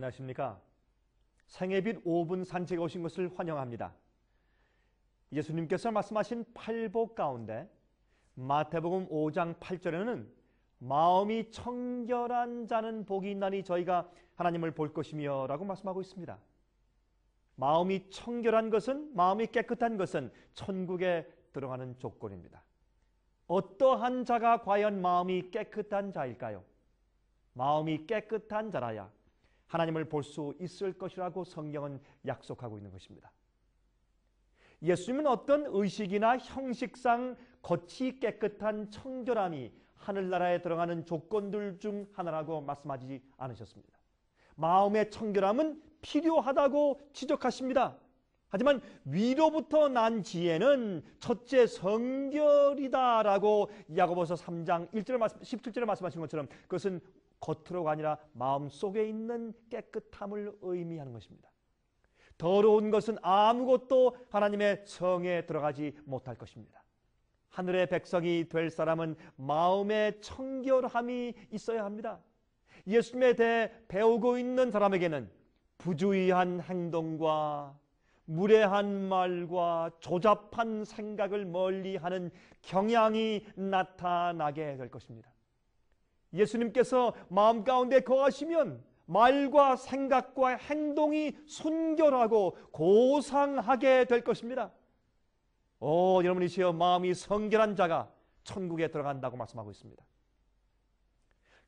안녕하십니까. 생애빛 5분 산책에 오신 것을 환영합니다. 예수님께서 말씀하신 팔복 가운데 마태복음 5장 8절에는 마음이 청결한 자는 복이 있나니 저희가 하나님을 볼 것이며 라고 말씀하고 있습니다. 마음이 청결한 것은, 마음이 깨끗한 것은 천국에 들어가는 조건입니다. 어떠한 자가 과연 마음이 깨끗한 자일까요? 마음이 깨끗한 자라야 하나님을 볼 수 있을 것이라고 성경은 약속하고 있는 것입니다. 예수님은 어떤 의식이나 형식상 겉이 깨끗한 청결함이 하늘나라에 들어가는 조건들 중 하나라고 말씀하지 않으셨습니다. 마음의 청결함은 필요하다고 지적하십니다. 하지만 위로부터 난 지혜는 첫째 성결이다라고 야고보서 3장 17절에 말씀하신 것처럼 그것은 겉으로가 아니라 마음속에 있는 깨끗함을 의미하는 것입니다. 더러운 것은 아무것도 하나님의 성에 들어가지 못할 것입니다. 하늘의 백성이 될 사람은 마음의 청결함이 있어야 합니다. 예수님에 대해 배우고 있는 사람에게는 부주의한 행동과 무례한 말과 조잡한 생각을 멀리하는 경향이 나타나게 될 것입니다. 예수님께서 마음 가운데 거하시면 말과 생각과 행동이 순결하고 고상하게 될 것입니다. 여러분이시여, 마음이 성결한 자가 천국에 들어간다고 말씀하고 있습니다.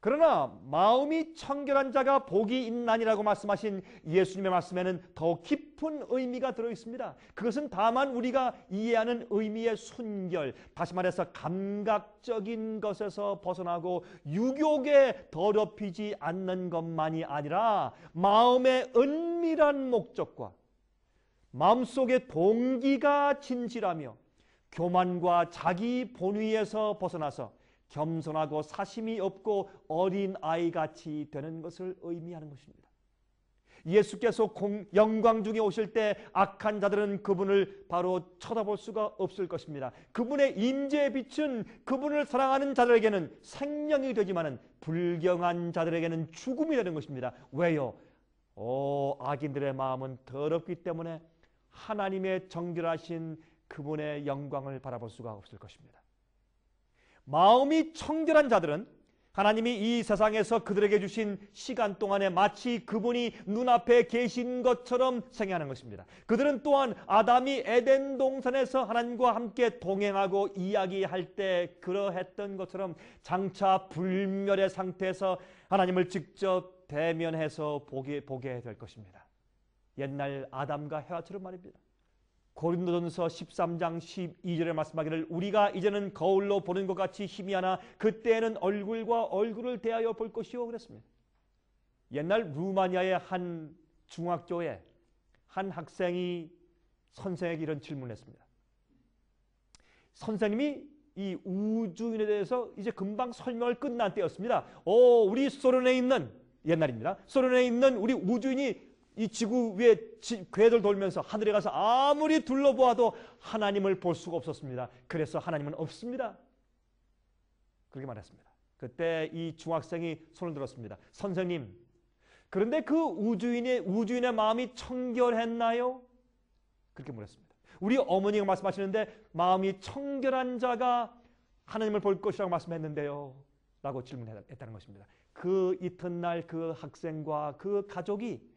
그러나 마음이 청결한 자가 복이 있나니라고 말씀하신 예수님의 말씀에는 더 깊은 의미가 들어있습니다. 그것은 다만 우리가 이해하는 의미의 순결, 다시 말해서 감각적인 것에서 벗어나고 유혹에 더럽히지 않는 것만이 아니라 마음의 은밀한 목적과 마음속의 동기가 진실하며 교만과 자기 본위에서 벗어나서 겸손하고 사심이 없고 어린아이같이 되는 것을 의미하는 것입니다. 예수께서 영광 중에 오실 때 악한 자들은 그분을 바로 쳐다볼 수가 없을 것입니다. 그분의 임재의 빛은 그분을 사랑하는 자들에게는 생명이 되지만은 불경한 자들에게는 죽음이 되는 것입니다. 왜요? 악인들의 마음은 더럽기 때문에 하나님의 정결하신 그분의 영광을 바라볼 수가 없을 것입니다. 마음이 청결한 자들은 하나님이 이 세상에서 그들에게 주신 시간 동안에 마치 그분이 눈앞에 계신 것처럼 생애하는 것입니다. 그들은 또한 아담이 에덴 동산에서 하나님과 함께 동행하고 이야기할 때 그러했던 것처럼 장차 불멸의 상태에서 하나님을 직접 대면해서 보게 될 것입니다. 옛날 아담과 해와처럼 말입니다. 고린도전서 13장 12절에 말씀하기를 우리가 이제는 거울로 보는 것 같이 희미하나 그때에는 얼굴과 얼굴을 대하여 볼 것이요 그랬습니다. 옛날 루마니아의 한 중학교에 한 학생이 선생에게 이런 질문을 했습니다. 선생님이 이 우주인에 대해서 이제 금방 설명을 끝난 때였습니다. 우리 소련에 있는, 옛날입니다. 소련에 있는 우리 우주인이 이 지구 위에 궤를 돌면서 하늘에 가서 아무리 둘러보아도 하나님을 볼 수가 없었습니다. 그래서 하나님은 없습니다. 그렇게 말했습니다. 그때 이 중학생이 손을 들었습니다. 선생님, 그런데 그 우주인의 마음이 청결했나요? 그렇게 물었습니다. 우리 어머니가 말씀하시는데 마음이 청결한 자가 하나님을 볼 것이라고 말씀했는데요 라고 질문했다는 것입니다. 그 이튿날 그 학생과 그 가족이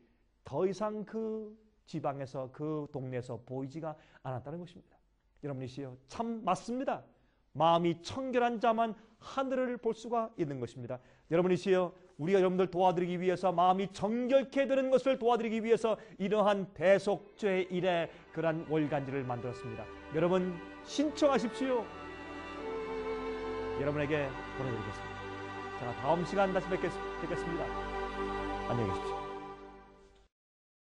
더 이상 그 지방에서, 그 동네에서 보이지가 않았다는 것입니다. 여러분이시여, 참 맞습니다. 마음이 청결한 자만 하늘을 볼 수가 있는 것입니다. 여러분이시여, 우리가 여러분들 도와드리기 위해서, 마음이 정결케 되는 것을 도와드리기 위해서 이러한 대속죄 일에 그러한 월간지를 만들었습니다. 여러분 신청하십시오. 여러분에게 보내드리겠습니다. 자, 다음 시간 다시 뵙겠습니다. 안녕히 계십시오.